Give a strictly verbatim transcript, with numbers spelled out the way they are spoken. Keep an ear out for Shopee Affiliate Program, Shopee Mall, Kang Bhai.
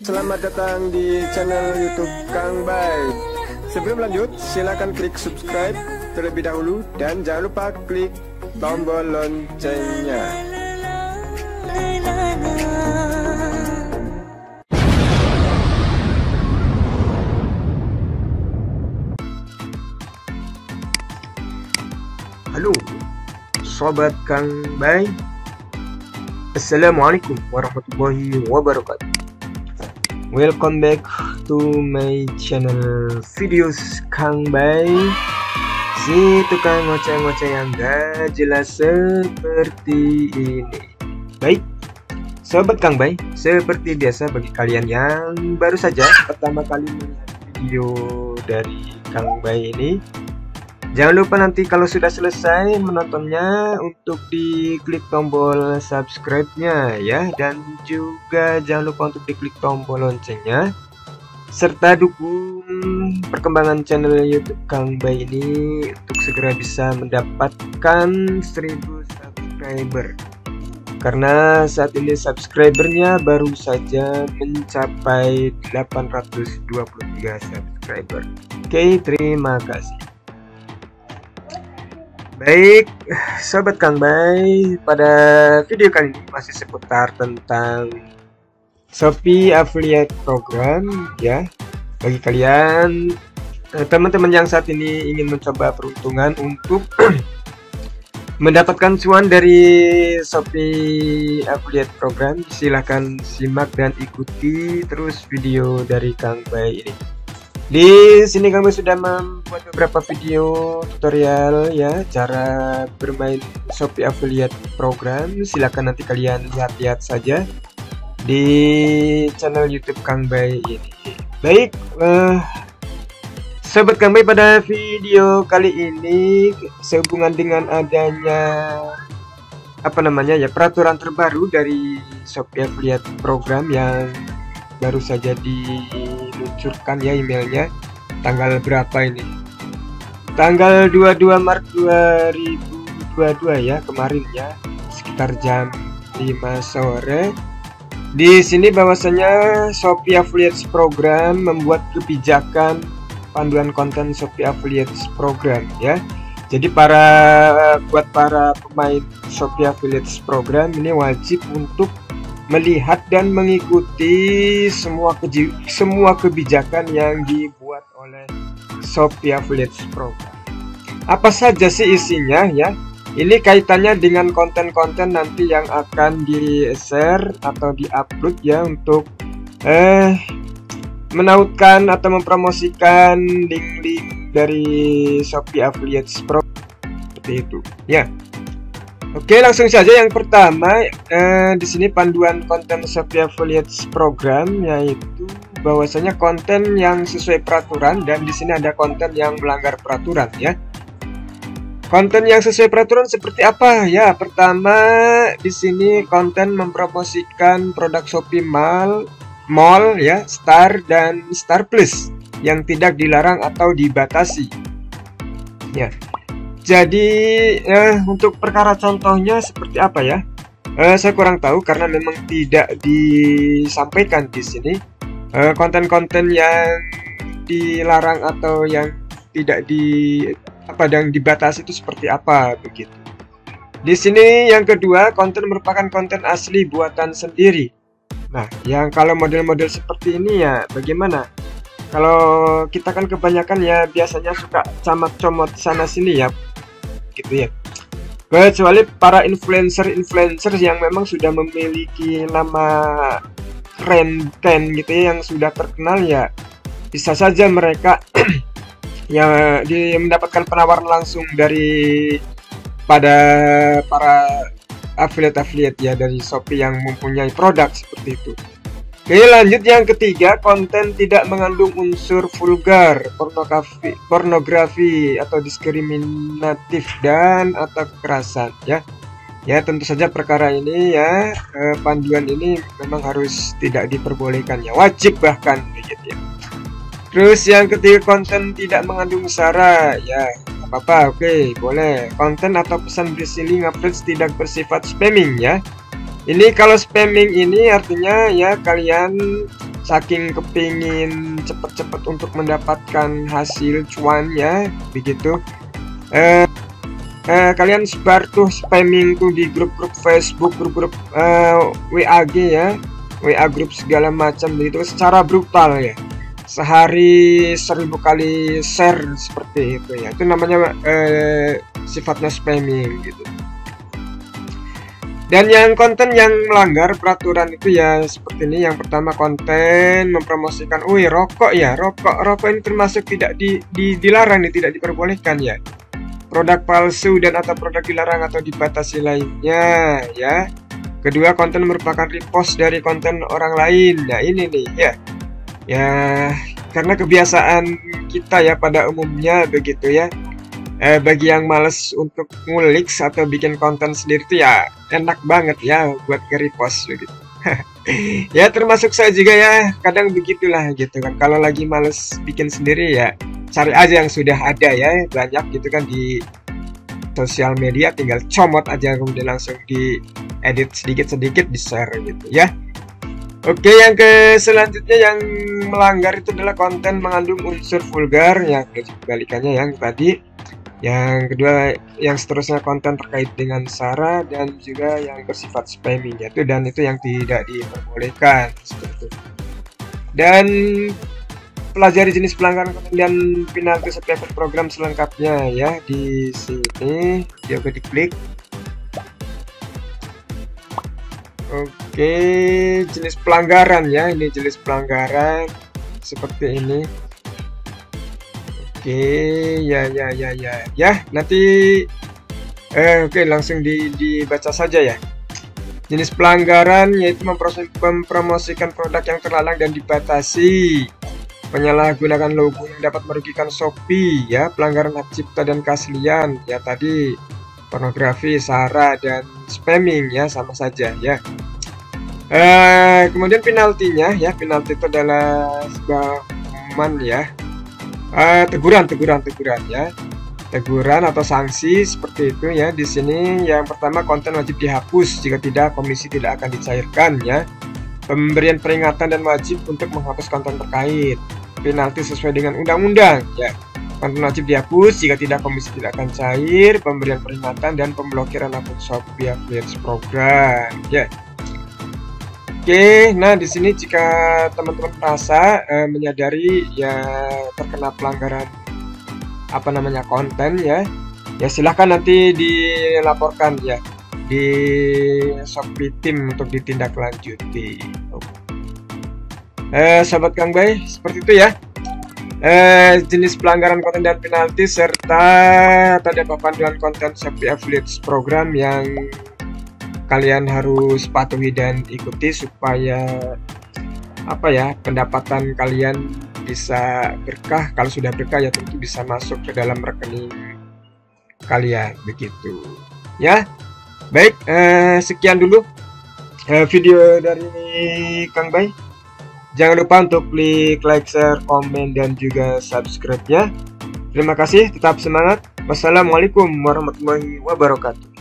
Selamat datang di channel YouTube Kang Bhai. Sebelum lanjut, silakan klik subscribe terlebih dahulu dan jangan lupa klik tombol loncengnya. Halo, sobat Kang Bhai. Assalamualaikum warahmatullahi wabarakatuh. Welcome back to my channel videos Kang Bhai, si tukang ngoceh-ngoceh yang gak jelas seperti ini. Baik sobat Kang Bhai, seperti biasa bagi kalian yang baru saja pertama kali melihat video dari Kang Bhai ini, jangan lupa nanti kalau sudah selesai menontonnya untuk diklik tombol subscribe-nya ya, dan juga jangan lupa untuk diklik tombol loncengnya, serta dukung perkembangan channel YouTube Kang Bhai ini untuk segera bisa mendapatkan seribu subscriber, karena saat ini subscribernya baru saja mencapai delapan ratus dua puluh tiga subscriber. Oke, terima kasih. Baik sobat Kang Bhai, pada video kali ini masih seputar tentang Shopee Affiliate Program ya. Bagi kalian teman-teman yang saat ini ingin mencoba peruntungan untuk mendapatkan cuan dari Shopee Affiliate Program, silahkan simak dan ikuti terus video dari Kang Bhai ini. Di sini kami sudah membuat beberapa video tutorial ya, cara bermain Shopee Affiliate Program. Silahkan nanti kalian lihat-lihat saja di channel YouTube Kang Bhai ini. Baik, uh, sobat Kang Bhai, pada video kali ini sehubungan dengan adanya apa namanya ya peraturan terbaru dari Shopee Affiliate Program yang baru saja diluncurkan ya, emailnya tanggal berapa ini, tanggal dua puluh dua Maret dua ribu dua puluh dua ya, kemarin ya sekitar jam lima sore. Di sini bahwasanya Shopee Affiliate Program membuat kebijakan panduan konten Shopee Affiliate Program ya. Jadi para buat para pemain Shopee Affiliate Program ini wajib untuk melihat dan mengikuti semua keji semua kebijakan yang dibuat oleh Shopee Affiliate Program. Apa saja sih isinya ya? Ini kaitannya dengan konten-konten nanti yang akan di-share atau di-upload ya, untuk eh menautkan atau mempromosikan link-link dari Shopee Affiliate Program seperti itu ya. Oke, langsung saja yang pertama eh, di sini panduan konten Shopee Affiliate Program, yaitu bahwasanya konten yang sesuai peraturan, dan di sini ada konten yang melanggar peraturan ya. Konten yang sesuai peraturan seperti apa ya? Pertama di sini konten mempromosikan produk Shopee Mall, Mall ya, Star dan Star Plus yang tidak dilarang atau dibatasi ya. Jadi eh, untuk perkara contohnya seperti apa ya? Eh, saya kurang tahu karena memang tidak disampaikan di sini konten-konten eh, yang dilarang atau yang tidak di apa yang dibatasi itu seperti apa begitu. Di sini yang kedua, konten merupakan konten asli buatan sendiri. Nah, yang kalau model-model seperti ini ya bagaimana? Kalau kita kan kebanyakan ya biasanya suka camat-comot sana sini ya, gitu ya. Kecuali para influencer-influencer yang memang sudah memiliki nama keren-keren gitu ya, yang sudah terkenal ya, bisa saja mereka yang di mendapatkan penawaran langsung dari pada para affiliate-affiliate ya dari Shopee yang mempunyai produk seperti itu. Oke, lanjut yang ketiga, konten tidak mengandung unsur vulgar, pornografi, pornografi atau diskriminatif dan atau kekerasan ya. Ya tentu saja perkara ini ya, eh, panduan ini memang harus tidak diperbolehkan ya, wajib bahkan begitu ya. Terus yang ketiga, konten tidak mengandung sara ya, nggak apa-apa, oke boleh. Konten atau pesan berisi link uploads tidak bersifat spamming ya. Ini kalau spamming ini artinya ya kalian saking kepingin cepet-cepet untuk mendapatkan hasil cuannya begitu, eh, eh, kalian sebar tuh spamming tuh di grup-grup Facebook, grup-grup eh, W A G ya, W A grup segala macam begitu secara brutal ya, sehari seribu kali share seperti itu ya, itu namanya eh, sifatnya spamming gitu. Dan yang konten yang melanggar peraturan itu ya seperti ini. Yang pertama, konten mempromosikan wih rokok ya, rokok rokok ini termasuk tidak di, di, dilarang nih, tidak diperbolehkan ya, produk palsu dan atau produk dilarang atau dibatasi lainnya ya. Kedua, konten merupakan repost dari konten orang lain. Nah ini nih ya, ya karena kebiasaan kita ya pada umumnya begitu ya. Eh, bagi yang males untuk ngulik atau bikin konten sendiri itu ya enak banget ya buat nge-repost begitu. Ya termasuk saya juga ya, kadang begitulah gitu kan. Kalau lagi males bikin sendiri ya cari aja yang sudah ada ya, banyak gitu kan di sosial media, tinggal comot aja kemudian langsung di edit sedikit-sedikit, di share gitu ya. Oke, yang ke selanjutnya yang melanggar itu adalah konten mengandung unsur vulgar ya, kebalikannya yang tadi. Yang kedua, yang seterusnya konten terkait dengan sara dan juga yang bersifat spamming yaitu, dan itu yang tidak diperbolehkan seperti itu. Dan pelajari jenis pelanggaran dan penalti Shopee Affiliate Program selengkapnya ya di sini. Dia oke, diklik. Oke, jenis pelanggaran ya, ini jenis pelanggaran seperti ini. Oke, okay, ya ya ya ya ya nanti eh, oke okay, langsung di, dibaca saja ya. Jenis pelanggaran yaitu mempromosikan produk yang terlarang dan dibatasi, penyalahgunaan logo yang dapat merugikan Shopee ya, pelanggaran hak cipta dan keaslian ya, tadi pornografi, sara dan spamming ya, sama saja ya. Eh, kemudian penaltinya ya, penalti itu adalah sebuah hukuman ya. Uh, teguran, teguran, teguran ya, teguran atau sanksi seperti itu ya. Di sini yang pertama, konten wajib dihapus, jika tidak komisi tidak akan dicairkan ya. Pemberian peringatan dan wajib untuk menghapus konten terkait, penalti sesuai dengan undang-undang ya. Konten wajib dihapus, jika tidak komisi tidak akan cair, pemberian peringatan dan pemblokiran akun Shopee Affiliate Program ya. Oke, okay, nah di sini jika teman-teman merasa eh, menyadari ya terkena pelanggaran apa namanya konten ya, ya silahkan nanti dilaporkan ya di Shopee Team untuk ditindaklanjuti. Oh. Eh, sahabat Kang Bhai, seperti itu ya. Eh, jenis pelanggaran konten dan penalti serta tanda panduan konten Shopee Affiliate Program yang kalian harus patuhi dan ikuti supaya apa ya, pendapatan kalian bisa berkah. Kalau sudah berkah ya tentu bisa masuk ke dalam rekening kalian begitu ya. Baik, eh, sekian dulu eh, video dari Kang Bhai. Jangan lupa untuk klik like, share, komen dan juga subscribe ya. Terima kasih, tetap semangat. Wassalamualaikum warahmatullahi wabarakatuh.